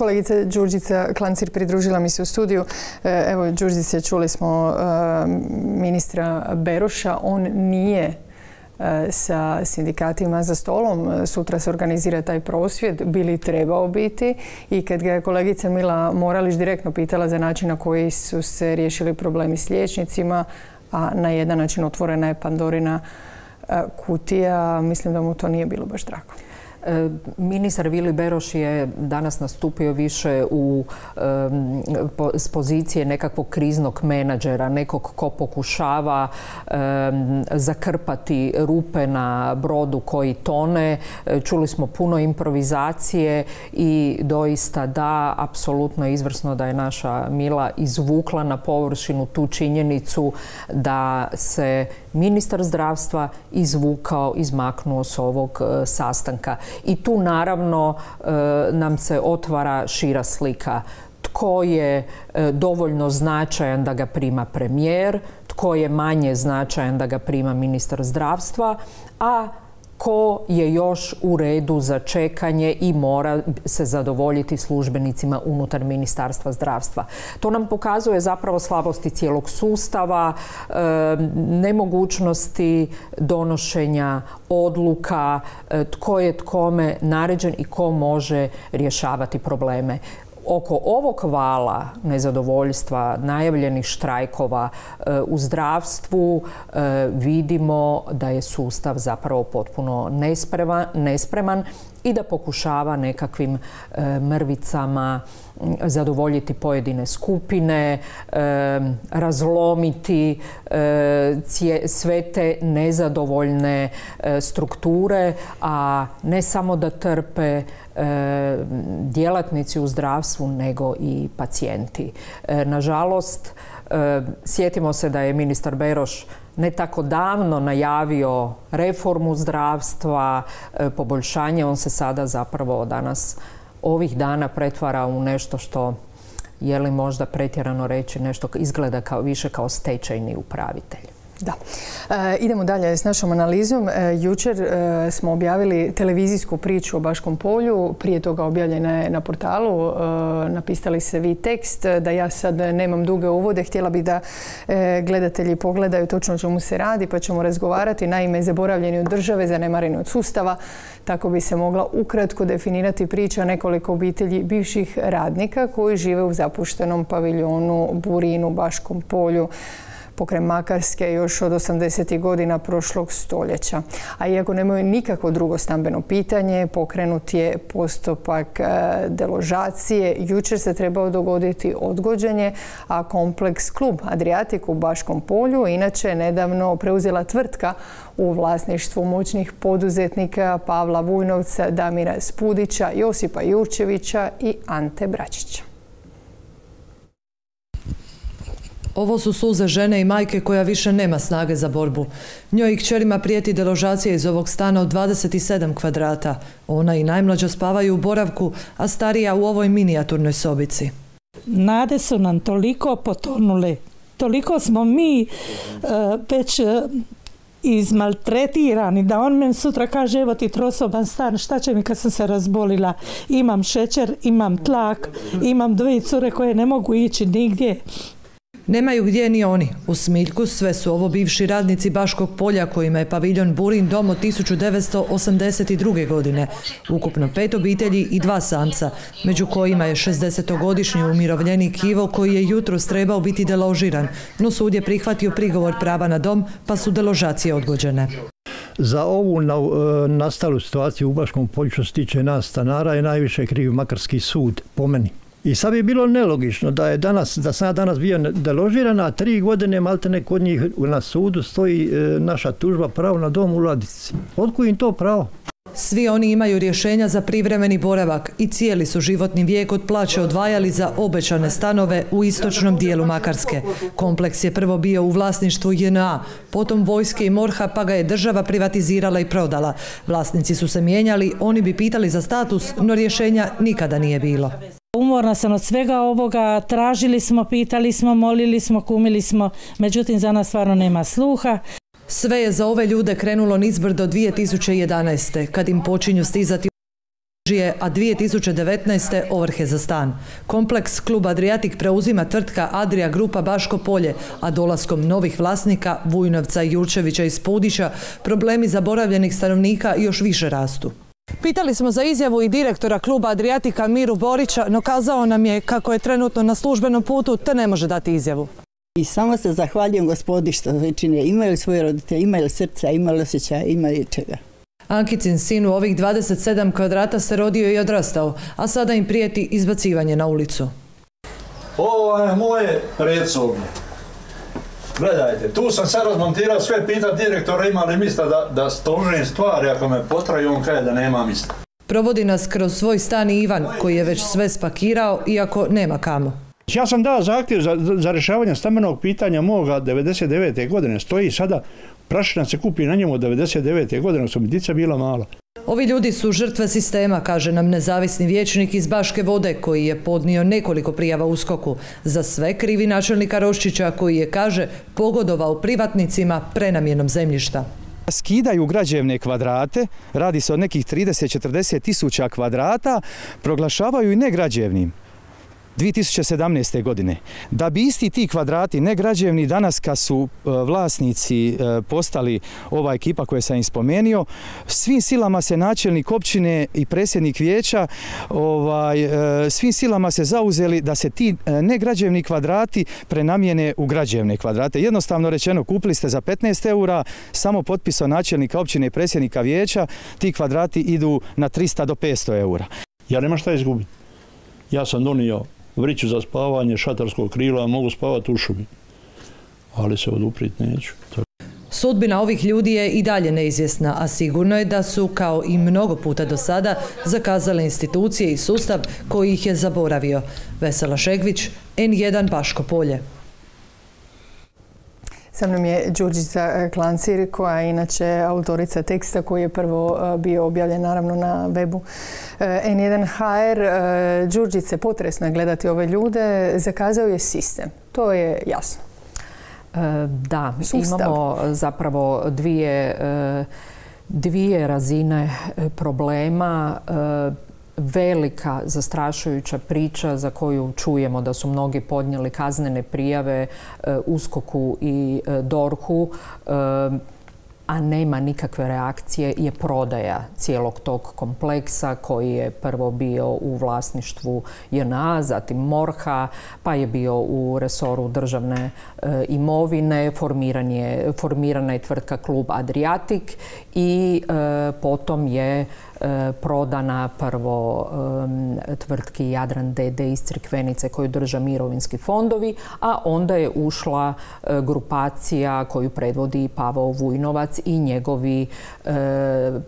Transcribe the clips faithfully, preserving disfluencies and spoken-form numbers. Kolegica Đurđica Klancir pridružila mi se u studiju. Evo, Đurđice, čuli smo ministra Beroša. On nije sa sindikatima za stolom. Sutra se organizira taj prosvjed. Bi li trebao biti? I kad ga je kolegica Mila Morališ direktno pitala za način na koji su se riješili problemi s liječnicima, a na jedan način otvorena je Pandorina kutija, mislim da mu to nije bilo baš drago. Ministar Vili Beroš je danas nastupio više u, um, po, s pozicije nekakvog kriznog menadžera, nekog ko pokušava um, zakrpati rupe na brodu koji tone. Čuli smo puno improvizacije i doista da, apsolutno izvrsno da je naša Mila izvukla na površinu tu činjenicu da se ministar zdravstva izvukao, izmaknuo s ovog uh, sastanka. I tu naravno nam se otvara šira slika. Tko je dovoljno značajan da ga prima premijer, tko je manje značajan da ga prima ministar zdravstva, a ko je još u redu za čekanje i mora se zadovoljiti službenicima unutar Ministarstva zdravstva. To nam pokazuje zapravo slabosti cijelog sustava, nemogućnosti donošenja odluka, tko je tkome naređen i ko može rješavati probleme. Oko ovog vala nezadovoljstva, najavljenih štrajkova u zdravstvu, vidimo da je sustav zapravo potpuno nespreman i da pokušava nekakvim mrvicama zadovoljiti pojedine skupine, razlomiti sve te nezadovoljne strukture, a ne samo da trpe djelatnici u zdravstvu, nego i pacijenti. Nažalost, sjetimo se da je ministar Beroš ne tako davno najavio reformu zdravstva, poboljšanje. On se sada zapravo danas, ovih dana, pretvara u nešto što, je li možda pretjerano reći, nešto izgleda kao, više kao stečajni upravitelj. Da. E, idemo dalje s našom analizom. E, jučer e, smo objavili televizijsku priču o Baškom Polju. Prije toga objavljena je na portalu. E, napisali se vi tekst. Da ja sad nemam duge uvode. Htjela bih da e, gledatelji pogledaju točno o čemu se radi, pa ćemo razgovarati. Naime, zaboravljeni od države, zanemareni od sustava. Tako bi se mogla ukratko definirati priča nekoliko obitelji bivših radnika koji žive u zapuštenom paviljonu Burinu, Baškom Polju, pokraj Makarske, još od osamdesetih godina prošlog stoljeća. A iako nemaju nikako drugo stambeno pitanje, pokrenut je postupak deložacije. Jučer se trebao dogoditi odgođenje, a kompleks Klub Adriatik u Baškom Polju inače je nedavno preuzela tvrtka u vlasništvu moćnih poduzetnika Pavla Vujnovca, Damira Spudića, Josipa Jurčevića i Ante Bračića. Ovo su suze žene i majke koja više nema snage za borbu. Njoj i kćerima prijeti deložacija iz ovog stana od dvadeset sedam kvadrata. Ona i najmlađa spavaju u boravku, a starija u ovoj minijaturnoj sobici. Nade su nam toliko potonule, toliko smo mi već izmaltretirani, da on meni sutra kaže evo ti trosoban stan, šta će mi kad sam se razbolila, imam šećer, imam tlak, imam dvije cure koje ne mogu ići nigdje. Nemaju gdje ni oni. U Smiljku sve su ovo bivši radnici Baškog Polja kojima je paviljon Burin dom od tisuću devetsto osamdeset druge. godine. Ukupno pet obitelji i dva samca, među kojima je šezdesetogodišnji umirovljenik Ivo koji je jutros trebao biti deložiran, no sud je prihvatio prigovor prava na dom pa su deložacije odgođene. Za ovu nastalu situaciju u Baškom Polju što se tiče nas stanara je najviše kriv Makarski sud, po meni. I sad bi bilo nelogično da je danas, da sam ja danas bio deložiran, a tri godine maltene kod njih na sudu stoji naša tužba pravo na dom u ladici. Otkud im to pravo? Svi oni imaju rješenja za privremeni boravak i cijeli su životni vijek od plaće odvajali za obećane stanove u istočnom dijelu Makarske. Kompleks je prvo bio u vlasništvu J N A, potom vojske i MORH-a, pa ga je država privatizirala i prodala. Vlasnici su se mijenjali, oni bi pitali za status, no rješenja nikada nije bilo. Umorna sam od svega ovoga, tražili smo, pitali smo, molili smo, kumili smo, međutim za nas stvarno nema sluha. Sve je za ove ljude krenulo nizbrdo dvije tisuće jedanaeste. kad im počinju stizati A dvije tisuće devetnaeste. ovrhe za stan. Kompleks Klub Adriatik preuzima tvrtka Adria Grupa Baško Polje, a dolaskom novih vlasnika Vujnovca, Jurčevića i Spudića problemi zaboravljenih stanovnika još više rastu. Pitali smo za izjavu i direktora Kluba Adriatika Miru Borića, no kazao nam je kako je trenutno na službenom putu te ne može dati izjavu. I samo se zahvaljujem gospodi što čine. Imaju svoje roditelje, imaju srca, imaju osjećaja, imaju čega. Ankicin sin u ovih dvadeset sedam kvadrata se rodio i odrastao, a sada im prijeti izbacivanje na ulicu. Ovo je moje predsobne. Gledajte, tu sam sad razmontirao sve, pitat direktora ima li mista da, da stožim stvari, ako me potraju, on kaže da nema mista. Provodi nas kroz svoj stan i Ivan, koji je već sve spakirao, iako nema kamo. Ja sam dao zahtjev za, za rješavanje stambenog pitanja moga devedeset devete. godine. Stoji sada, prašina se kupi na njemu od devedeset devete. godine, su mi dica bila mala. Ovi ljudi su žrtve sistema, kaže nam nezavisni vijećnik iz Baške vode, koji je podnio nekoliko prijava USKOK-u. Za sve krivi načelnika Roščića, koji je, kaže, pogodovao privatnicima prenamjenom zemljišta. Skidaju građevne kvadrate, radi se o nekih trideset do četrdeset tisuća kvadrata, proglašavaju i negrađevnim. dvije tisuće sedamnaeste. godine. Da bi isti ti kvadrati negrađevni danas kad su vlasnici postali ova ekipa koju sam im spomenio, svim silama se načelnik općine i predsjednik vijeća ovaj, svim silama se zauzeli da se ti negrađevni kvadrati prenamijene u građevne kvadrate. Jednostavno rečeno, kupili ste za petnaest eura, samo potpisao načelnika općine i predsjednika vijeća, ti kvadrati idu na tristo do petsto eura. Ja nema šta izgubiti. Ja sam donio vriću za spavanje, šatarsko krila, mogu spavati u šumi, ali se oduprijeti neću. Sudbina ovih ljudi je i dalje neizvjesna, a sigurno je da su, kao i mnogo puta do sada, zakazale institucije i sustav koji ih je zaboravio. Vesela Šegvić, N jedan Baško Polje. Sa mnom je Đurđica Klancir, koja je inače autorica teksta koji je prvo bio objavljen naravno na webu N jedan H R. Đurđice, potresno je gledati ove ljude, zakazao je sistem, to je jasno. Da, sustav. Imamo zapravo dvije, dvije razine problema. Velika zastrašujuća priča za koju čujemo da su mnogi podnijeli kaznene prijave USKOK-u i DORH-u, a nema nikakve reakcije, je prodaja cijelog tog kompleksa koji je prvo bio u vlasništvu J N A, zatim MORH-a, pa je bio u resoru državne e, imovine, formiran je, formirana je tvrtka Klub Adriatik i e, potom je e, prodana prvo e, tvrtki Jadran D D iz Crkvenice koju drža mirovinski fondovi, a onda je ušla e, grupacija koju predvodi Pavel Vujnovac i njegovi e,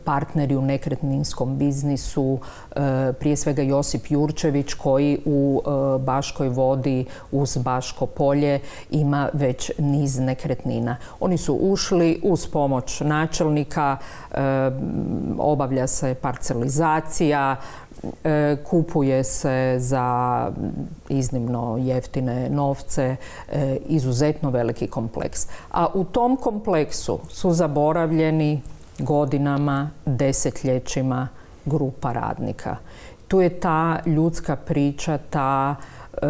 partneri u nekretninskom biznisu, e, prije svega Josip Jurčević, koji u e, Baškoj vodi uz Baško polje ima već niz nekretnina. Oni su ušli uz pomoć načelnika, e, obavlja se parcelizacija, e, kupuje se za iznimno jeftine novce e, izuzetno veliki kompleks. A u tom kompleksu su zaboravljeni godinama, desetljećima grupa radnika. Tu je ta ljudska priča, ta e,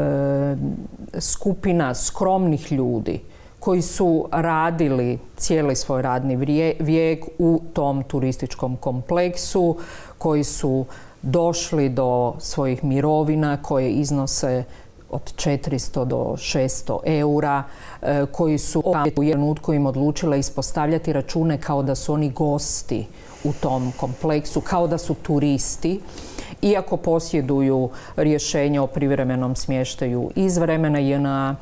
skupina skromnih ljudi koji su radili cijeli svoj radni vijek u tom turističkom kompleksu, koji su došli do svojih mirovina koje iznose od četiristo do šesto eura, koji su u trenutku im odlučila ispostavljati račune kao da su oni gosti u tom kompleksu, kao da su turisti, iako posjeduju rješenje o privremenom smještaju iz vremena J N A,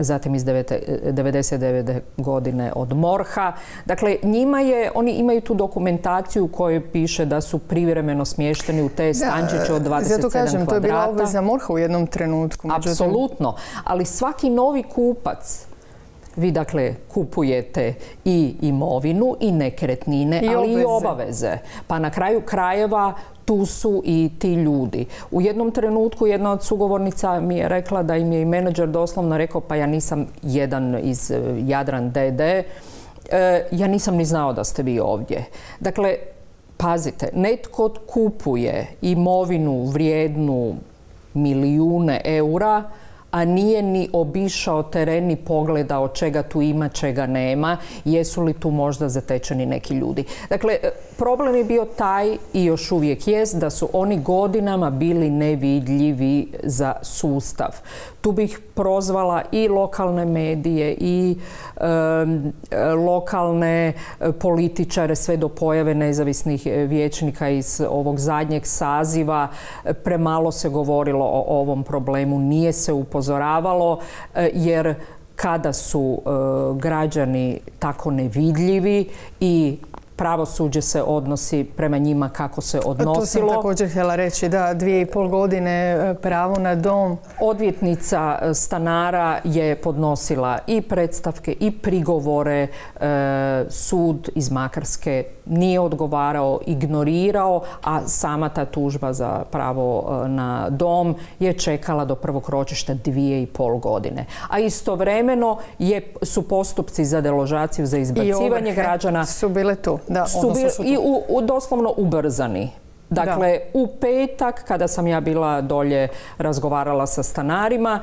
zatim iz devedeset devete. godine od MORH-a. Dakle, njima je, oni imaju tu dokumentaciju u kojoj piše da su privremeno smješteni u te stančiće od dvadeset sedam kvadrata. Zato kažem, to je bila obveza MORH-a u jednom trenutku. Apsolutno, ali svaki novi kupac, vi dakle kupujete i imovinu i nekretnine, i ali i obaveze. Pa na kraju krajeva tu su i ti ljudi. U jednom trenutku jedna od sugovornica mi je rekla da im je i menadžer doslovno rekao, pa ja nisam jedan iz Jadran D D, ja nisam ni znao da ste vi ovdje. Dakle, Pazite, netko kupuje imovinu vrijednu milijune eura, a nije ni obišao teren, ni pogledao čega tu ima, čega nema, jesu li tu možda zatečeni neki ljudi. Dakle, problem je bio taj i još uvijek jest da su oni godinama bili nevidljivi za sustav. Tu bih prozvala i lokalne medije i e, lokalne političare sve do pojave nezavisnih vijećnika iz ovog zadnjeg saziva. Premalo se govorilo o ovom problemu, nije se upozoravalo jer kada su e, građani tako nevidljivi i pravosuđe se odnosi prema njima kako se odnosilo. To sam također htjela reći, da, dvije i pol godine pravo na dom. Odvjetnica stanara je podnosila i predstavke i prigovore. E, sud iz Makarske nije odgovarao, ignorirao, a sama ta tužba za pravo na dom je čekala do prvog ročišta dvije i pol godine. A istovremeno je, su postupci za deložaciju, za izbacivanje građana... su bile tu. Da, su bili su i u, u, doslovno ubrzani. Dakle, da. U petak, kada sam ja bila dolje, razgovarala sa stanarima,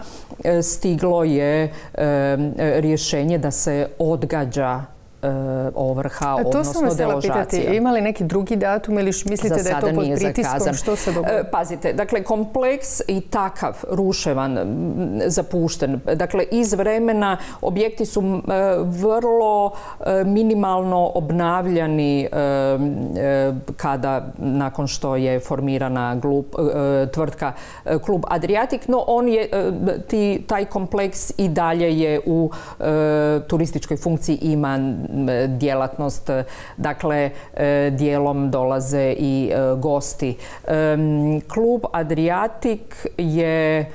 stiglo je e, rješenje da se odgađa e, ovrha, to odnosno deložacija. Ima li neki drugi datum ili mislite da je to pod pritiskom? Što se dogodilo? Pazite, dakle, kompleks i takav ruševan, zapušten. Dakle, iz vremena objekti su vrlo minimalno obnavljani kada, nakon što je formirana glup, tvrtka Klub Adriatik, no on je, taj kompleks i dalje je u turističkoj funkciji, ima djelatnost, dakle dijelom dolaze i gosti. Klub Adriatik je,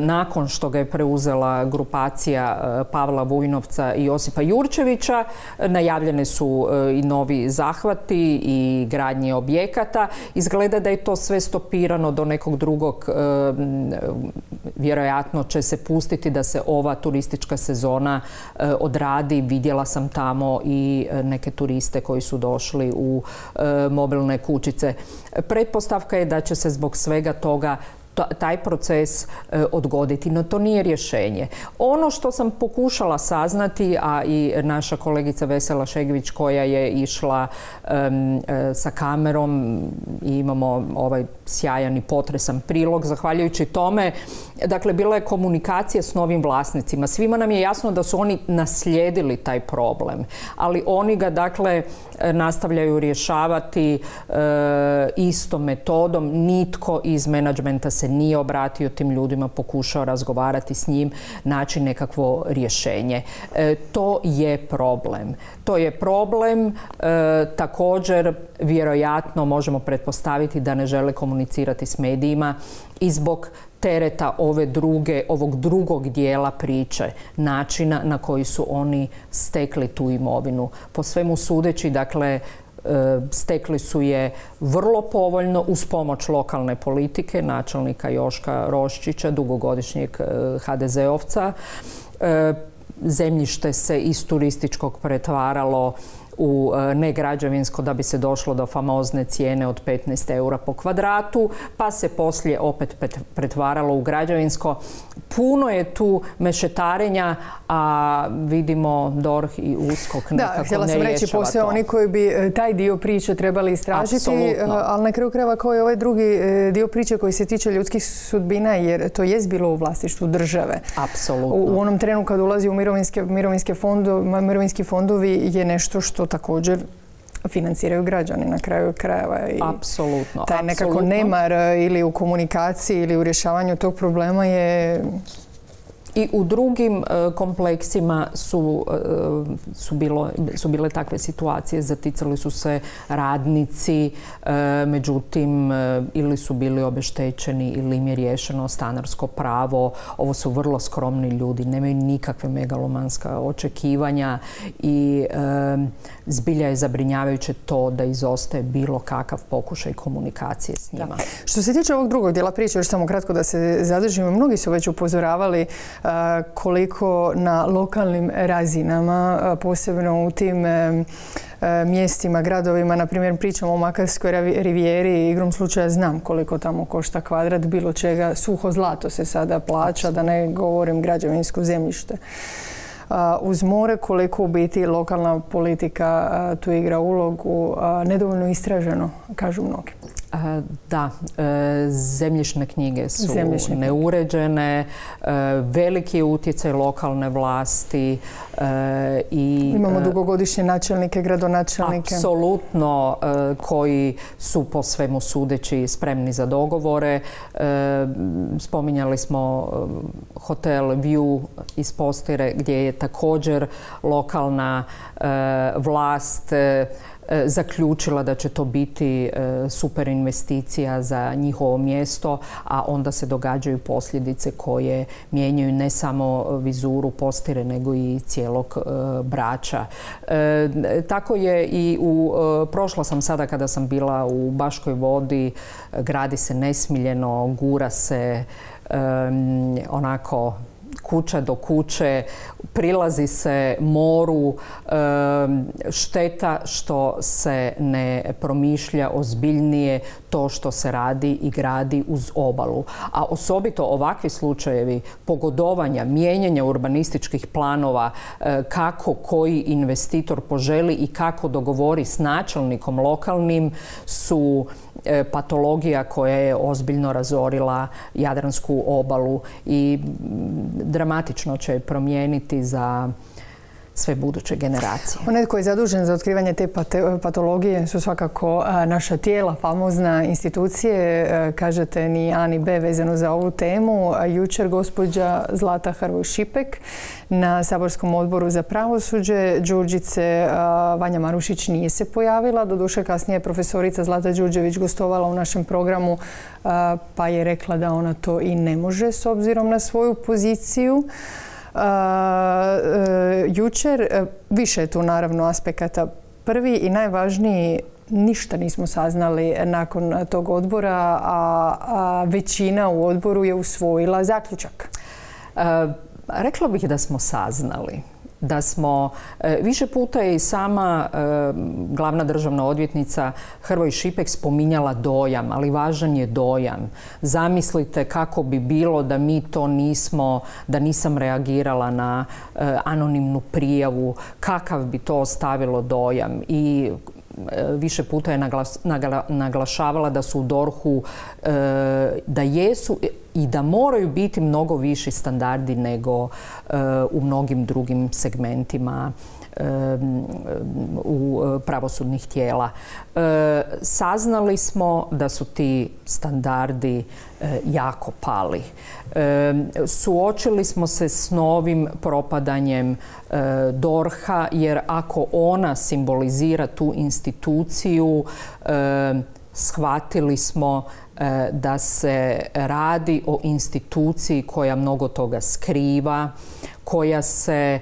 nakon što ga je preuzela grupacija Pavla Vujnovca i Josipa Jurčevića, najavljene su i novi zahvati i gradnje objekata. Izgleda da je to sve stopirano do nekog drugog. Vjerojatno će se pustiti da se ova turistička sezona odradi. Vidjela sam tamo i neke turiste koji su došli u mobilne kućice. Pretpostavka je da će se zbog svega toga taj proces odgoditi, no to nije rješenje. Ono što sam pokušala saznati, a i naša kolegica Vesela Šegvić koja je išla um, sa kamerom i imamo ovaj sjajan i potresan prilog, zahvaljujući tome, dakle, bila je komunikacija s novim vlasnicima. Svima nam je jasno da su oni naslijedili taj problem, ali oni ga, dakle, nastavljaju rješavati e, istom metodom. Nitko iz menadžmenta se nije obratio tim ljudima, pokušao razgovarati s njim, naći nekakvo rješenje. E, to je problem. To je problem. E, također, vjerojatno možemo pretpostaviti da ne žele komunicirati s medijima i zbog tereta ove druge, ovog drugog dijela priče, načina na koji su oni stekli tu imovinu. Po svemu sudeći, dakle, stekli su je vrlo povoljno uz pomoć lokalne politike, načelnika Joška Roščića, dugogodišnjeg ha de zeovca. Zemljište se iz turističkog pretvaralo u negrađevinsko da bi se došlo do famozne cijene od petnaest eura po kvadratu, pa se poslije opet pretvaralo u građevinsko. Puno je tu mešetarenja, a vidimo DORH i USKOK nekako ne rješava to. Da, htjela sam reći, postoje oni koji bi taj dio priče trebali istražiti. Absolutno. Ali na kraju krajeva kao i ovaj drugi dio priče koji se tiče ljudskih sudbina, jer to jest bilo u vlasništvu države. Apsolutno. U onom trenu kad ulazi u mirovinske, mirovinske fondovi, mirovinski fondovi je nešto što također financiraju građani na kraju krajeva. Apsolutno. Taj nekako absolutno nemar ili u komunikaciji ili u rješavanju tog problema je... I u drugim e, kompleksima su, e, su, bilo, su bile takve situacije. Zaticali su se radnici, e, međutim, e, ili su bili obeštećeni ili im je riješeno stanarsko pravo. Ovo su vrlo skromni ljudi, nemaju nikakve megalomanska očekivanja i e, zbilja je zabrinjavajuće to da izostaje bilo kakav pokušaj komunikacije s njima. Da. Što se tiče ovog drugog dijela priče, još samo kratko da se zadržimo, mnogi su već upozoravali koliko na lokalnim razinama, posebno u tim mjestima, gradovima, na primjer pričamo o Makarskoj rivijeri, igrom slučaja znam koliko tamo košta kvadrat bilo čega, suho zlato se sada plaća, da ne govorim građevinsko zemljište. Uz more koliko u biti lokalna politika tu igra ulogu, nedovoljno istraženo, kažu mnogi. Da, zemljišne knjige su neuređene, veliki utjecaj lokalne vlasti. I imamo dugogodišnje načelnike, gradonačelnike. Apsolutno, koji su po svemu sudeći spremni za dogovore. Spominjali smo hotel View iz Postire gdje je također lokalna vlast zaključila da će to biti super investicija za njihovo mjesto, a onda se događaju posljedice koje mijenjaju ne samo vizuru Postire, nego i cijelog Brača. Tako je i u... Prošla sam sada kada sam bila u Baškoj vodi, gradi se nesmiljeno, gura se um, onako... kuća do kuće, prilazi se moru, šteta što se ne promišlja ozbiljnije to što se radi i gradi uz obalu. A osobito ovakvi slučajevi pogodovanja, mijenjanja urbanističkih planova, kako koji investitor poželi i kako dogovori s načelnikom lokalnim, su patologija koja je ozbiljno razorila Jadransku obalu i dramatično će promijeniti za sve buduće generacije. Onaj koji je zadužen za otkrivanje te patologije su svakako naša tijela, famozna institucije, kažete ni A ni B vezano za ovu temu. Jučer gospođa Zlata Hrvoj-Šipek na saborskom odboru za pravosuđe, Đurđice Vanja Marušić nije se pojavila, doduše kasnije je profesorica Zlata Đurđević gostovala u našem programu pa je rekla da ona to i ne može s obzirom na svoju poziciju. Uh, uh, jučer, uh, više je tu naravno aspekata. Prvi i najvažniji, ništa nismo saznali nakon tog odbora, a, a većina u odboru je usvojila zaključak. Uh, rekla bih da smo saznali. Da smo više puta je i sama glavna državna odvjetnica Hrvoj-Šipek spominjala dojam, ali važan je dojam. Zamislite kako bi bilo da mi to nismo, da nisam reagirala na anonimnu prijavu, kakav bi to ostavilo dojam. I više puta je naglas, nagla, naglašavala da su u DORH-u, da jesu i da moraju biti mnogo viši standardi nego u mnogim drugim segmentima u pravosudnih tijela. Saznali smo da su ti standardi jako pali. Suočili smo se s novim propadanjem DORH-a, jer ako ona simbolizira tu instituciju, shvatili smo da se radi o instituciji koja mnogo toga skriva, koja se,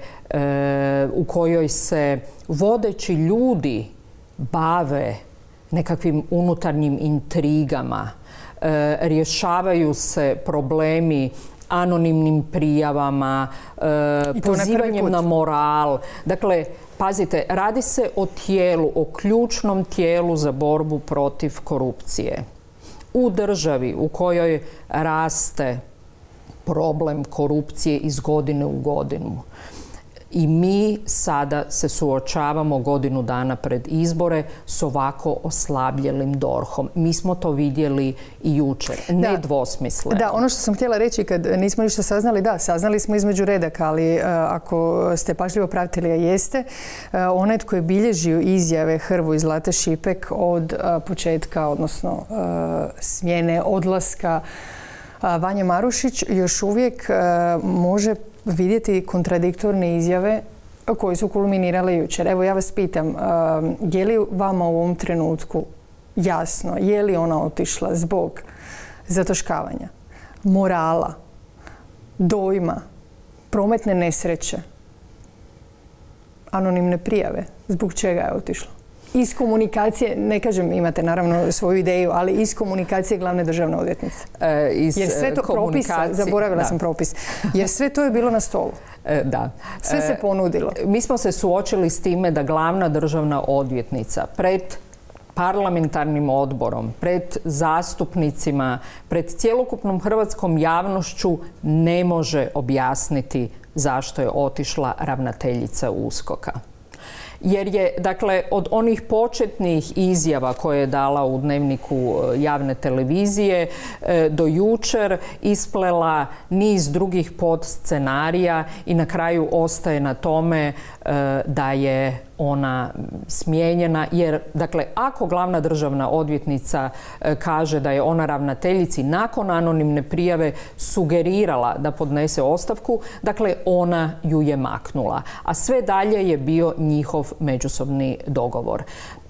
u kojoj se vodeći ljudi bave nekakvim unutarnjim intrigama, rješavaju se problemi anonimnim prijavama, pozivanjem na moral. Dakle, pazite, radi se o tijelu, o ključnom tijelu za borbu protiv korupcije. U državi u kojoj raste problem korupcije iz godine u godinu. I mi sada se suočavamo godinu dana pred izbore s ovako oslabljelim DORH-om. Mi smo to vidjeli i jučer, ne dvosmisleno. Da, ono što sam htjela reći kad nismo ništa saznali, da, saznali smo između redaka, ali uh, ako ste pažljivo pratili, a jeste, uh, onaj tko je bilježio izjave Hrvoj i Zlate Šipek od uh, početka, odnosno uh, smjene, odlaska uh, Vanje Marušić, još uvijek uh, može vidjeti kontradiktorne izjave koje su kulminirale jučer. Evo, ja vas pitam, je li vama u ovom trenutku jasno, je li ona otišla zbog zataškavanja, morala, dojma, prometne nesreće, anonimne prijave? Zbog čega je otišla? iz komunikacije, ne kažem, imate naravno svoju ideju, ali iz komunikacije glavne državne odvjetnice. Jer sve to propisa, zaboravila sam propis, jer sve to je bilo na stolu. Da. Sve se ponudilo. Mi smo se suočili s time da glavna državna odvjetnica pred parlamentarnim odborom, pred zastupnicima, pred cjelokupnom hrvatskom javnošću ne može objasniti zašto je otišla ravnateljica USKOK-a. Jer je, dakle, od onih početnih izjava koje je dala u Dnevniku javne televizije do jučer isplela niz drugih podscenarija i na kraju ostaje na tome da je ona smijenjena. Jer, dakle, ako glavna državna odvjetnica kaže da je ona ravnateljici nakon anonimne prijave sugerirala da podnese ostavku, dakle, ona ju je maknula. A sve dalje je bio njihov međusobni dogovor.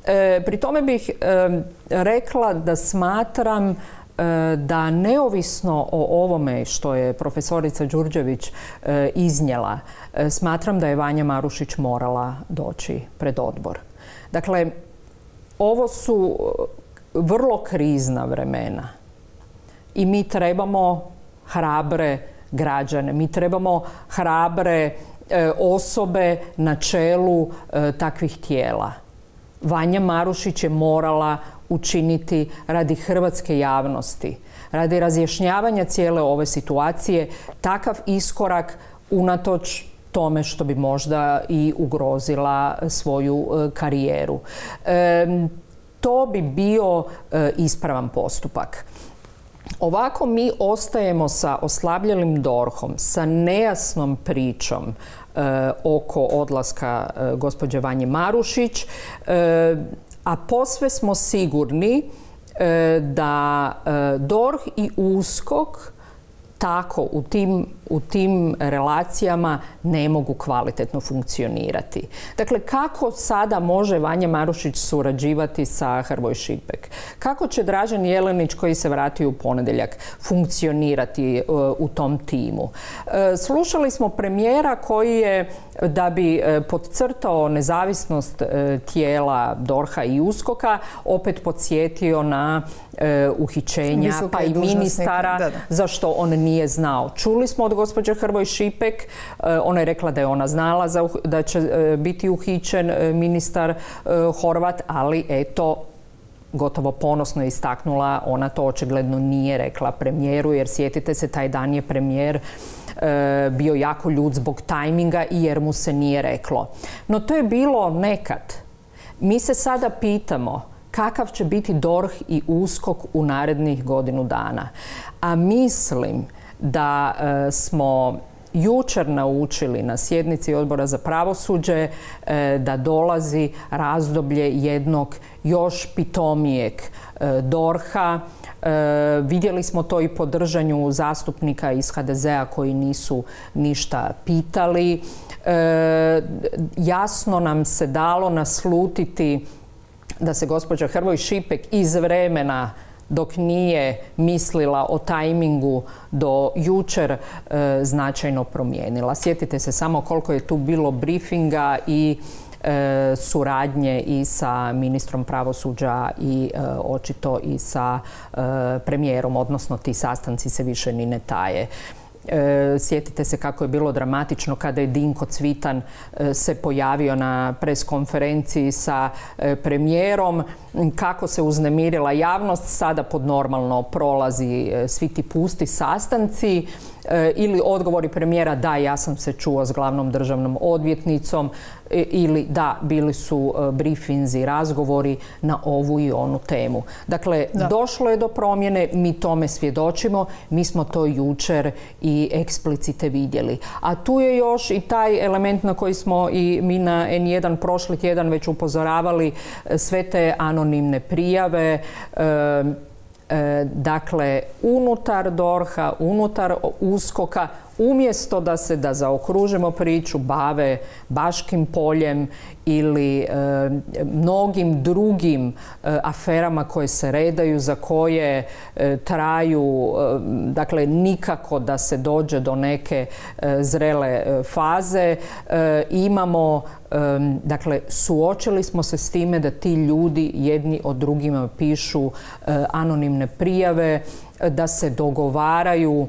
E, pri tome bih e, rekla da smatram da neovisno o ovome što je profesorica Đurđević iznijela, smatram da je Vanja Marušić morala doći pred odbor. Dakle, ovo su vrlo krizna vremena i mi trebamo hrabre građane, mi trebamo hrabre osobe na čelu takvih tijela. Vanja Marušić je morala učiniti radi hrvatske javnosti, radi razjašnjavanja cijele ove situacije, takav iskorak unatoč tome što bi možda i ugrozila svoju karijeru. E, to bi bio ispravan postupak. Ovako mi ostajemo sa oslabljenim DORH-om, sa nejasnom pričom e, oko odlaska e, gospođe Vanje Marušić, e, a posve smo sigurni e, da e, DORH i USKOK tako u tim, u tim relacijama ne mogu kvalitetno funkcionirati. Dakle, kako sada može Vanja Marušić surađivati sa Hrvoj-Šipek? Kako će Dražen Jelenić, koji se vratio u ponedjeljak, funkcionirati e, u tom timu? E, slušali smo premijera koji je, da bi podcrtao nezavisnost tijela DORH-a i USKOK-a, opet podsjetio na e, uhićenja pa i ministara, da, da. za što on nije znao. Čuli smo od gospođe Hrvoj-Šipek, e, ona je rekla da je ona znala za, da će e, biti uhićen e, ministar e, Horvat, ali eto, gotovo ponosno je istaknula, ona to očigledno nije rekla premijeru, jer sjetite se, taj dan je premijer bio jako ljut zbog tajminga i jer mu se nije reklo. No to je bilo nekad. Mi se sada pitamo kakav će biti DORH i USKOK u narednih godinu dana. A mislim da smo jučer naučili na sjednici Odbora za pravosuđe da dolazi razdoblje jednog još pitomijeg DORH-a. E, vidjeli smo to i po držanju zastupnika iz ha de zea koji nisu ništa pitali. E, jasno nam se dalo naslutiti da se gospođa Hrvoj-Šipek iz vremena dok nije mislila o tajmingu do jučer e, značajno promijenila. Sjetite se samo koliko je tu bilo briefinga i E, suradnje i sa ministrom pravosuđa i e, očito i sa e, premijerom, odnosno ti sastanci se više ni ne taje. E, sjetite se kako je bilo dramatično kada je Dinko Cvitan e, se pojavio na preskonferenciji sa e, premijerom, kako se uznemirila javnost, sada pod normalno prolazi e, svi ti pusti sastanci. Ili odgovori premijera, da, ja sam se čuo s glavnom državnom odvjetnicom, ili da, bili su briefinzi, razgovori na ovu i onu temu. Dakle, da. došlo je do promjene, mi tome svjedočimo, mi smo to jučer i eksplicite vidjeli. A tu je još i taj element na koji smo i mi na en jedan prošli tjedan već upozoravali, sve te anonimne prijave, e, dakle, unutar DORH-a, unutar USKOK-a, umjesto da se, da zaokružimo priču, bave Baškim poljem ili e, mnogim drugim e, aferama koje se redaju, za koje e, traju, e, dakle nikako da se dođe do neke e, zrele e, faze. E, imamo, e, dakle suočili smo se s time da ti ljudi jedni od drugima pišu e, anonimne prijave, e, da se dogovaraju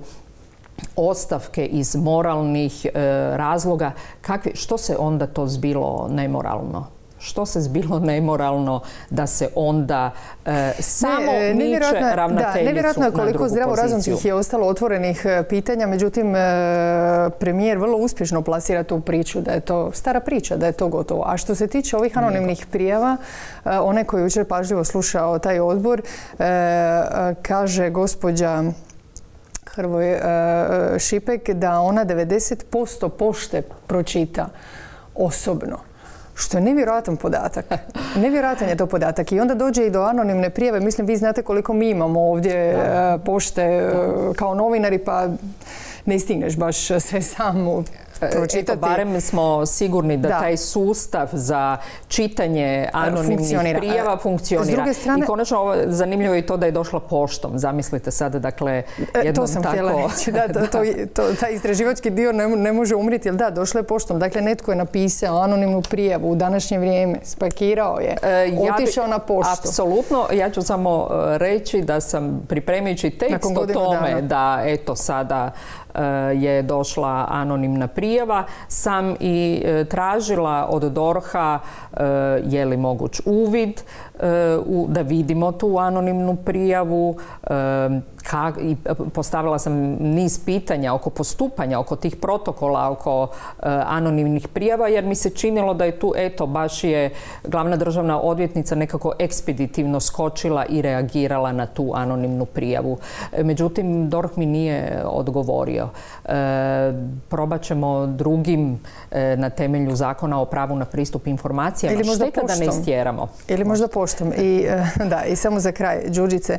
ostavke iz moralnih e, razloga. Kakvi, što se onda to zbilo nemoralno? Što se zbilo nemoralno da se onda e, samo ne, miče ravnateljicu? Da, nevjerojatno je koliko zdravorazumskih je ostalo otvorenih pitanja. Međutim, e, premijer vrlo uspješno plasira tu priču da je to stara priča, da je to gotovo. A što se tiče ovih anonimnih prijava, e, onaj koji je jučer pažljivo slušao taj odbor, e, kaže gospođa Hrvoj-Šipek da ona devedeset posto pošte pročita osobno. Što je nevjerojatan podatak. Nevjerojatan je to podatak. I onda dođe i do anonimne prijave. Mislim, vi znate koliko mi imamo ovdje pošte kao novinari, pa ne stigneš baš sve samo pročitati. Eto, barem smo sigurni da, da taj sustav za čitanje anonimnih funkcionira. prijava funkcionira. S druge strane, i konačno ovo, zanimljivo je to da je došla poštom. Zamislite sada, dakle, jednom to sam tako... htjela reći. Da, to, to, to, taj istraživački dio ne, ne može umriti, jer da, došla je poštom. Dakle, netko je napisao anonimnu prijavu u današnje vrijeme, spakirao je, e, otišao ja bi, na poštu. Apsolutno, ja ću samo reći da sam pripremajući tekst o tome dana. da, eto, sada je došla anonimna prijava, sam i tražila od D O R H-a je li moguć uvid, da vidimo tu anonimnu prijavu, i postavila sam niz pitanja oko postupanja, oko tih protokola, oko anonimnih prijava, jer mi se činilo da je tu, eto, baš je glavna državna odvjetnica nekako ekspeditivno skočila i reagirala na tu anonimnu prijavu. Međutim, D O R H mi nije odgovorio. E, probat ćemo drugim e, na temelju zakona o pravu na pristup informacijama. Šteta da ne istjeramo. Ili možda poštom. I, da, i samo za kraj, Đurđice,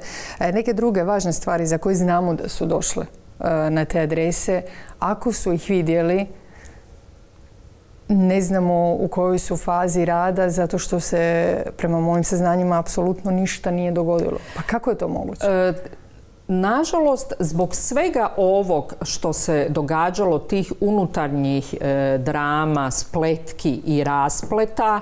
neke druge važne stvari za koje znamo da su došle na te adrese, ako su ih vidjeli, ne znamo u kojoj su fazi rada, zato što se, prema mojim saznanjima, apsolutno ništa nije dogodilo. Pa kako je to moguće? E, Nažalost, zbog svega ovog što se događalo, tih unutarnjih e, drama, spletki i raspleta,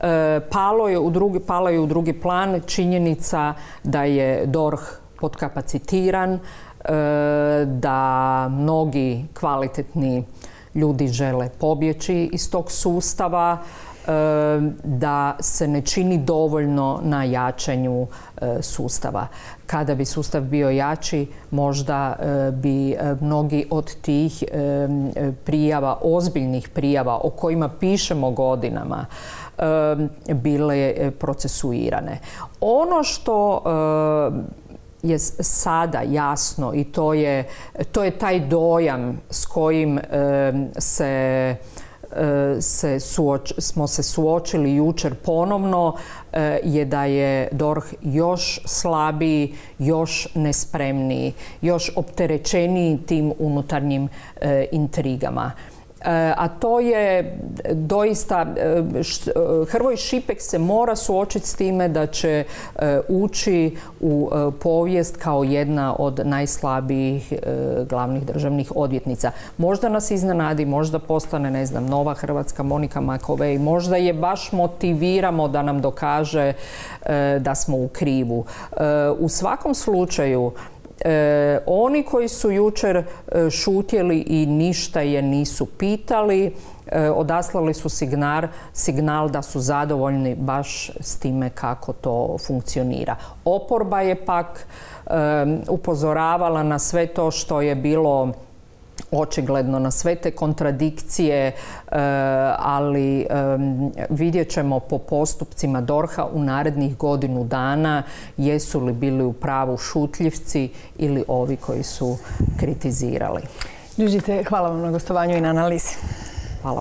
e, palo je u drugi, pala je u drugi plan činjenica da je D O R H potkapacitiran, e, da mnogi kvalitetni ljudi žele pobjeći iz tog sustava, da se ne čini dovoljno na jačanju sustava. Kada bi sustav bio jači, možda bi mnogi od tih prijava, ozbiljnih prijava o kojima pišemo godinama, bile procesuirane. Ono što je sada jasno i to je, to je taj dojam s kojim se Se suoč, smo se suočili jučer ponovno, je da je D O R H još slabiji, još nespremniji, još opterećeniji tim unutarnjim e, intrigama. E, a to je doista, e, Hrvoj-Šipek se mora suočiti s time da će e, ući u e, povijest kao jedna od najslabijih e, glavnih državnih odvjetnica. Možda nas iznenadi, možda postane, ne znam, nova hrvatska Monika Makovej, možda je baš motiviramo da nam dokaže e, da smo u krivu. E, u svakom slučaju, E, oni koji su jučer šutjeli i ništa je nisu pitali, e, odaslali su signal, signal da su zadovoljni baš s time kako to funkcionira. Oporba je pak e, upozoravala na sve to što je bilo očigledno, na sve te kontradikcije, ali vidjet ćemo po postupcima D O R H-a u narednih godinu dana jesu li bili u pravu šutljivci ili ovi koji su kritizirali. Đurđice, hvala vam na gostovanju i na analizi.